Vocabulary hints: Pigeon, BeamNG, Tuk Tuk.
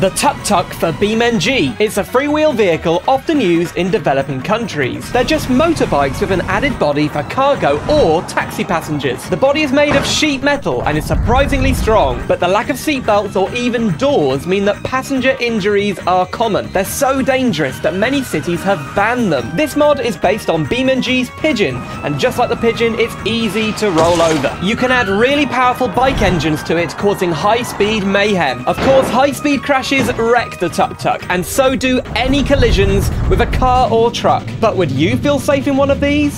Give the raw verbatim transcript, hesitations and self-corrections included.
The tuk-tuk for BeamNG. It's a three-wheel vehicle often used in developing countries. They're just motorbikes with an added body for cargo or taxi passengers. The body is made of sheet metal and is surprisingly strong, but the lack of seatbelts or even doors mean that passenger injuries are common. They're so dangerous that many cities have banned them. This mod is based on BeamNG's Pigeon, and just like the Pigeon, it's easy to roll over. You can add really powerful bike engines to it, causing high-speed mayhem. Of course, high-speed crashes wreck the tuk-tuk, and so do any collisions with a car or truck. But would you feel safe in one of these?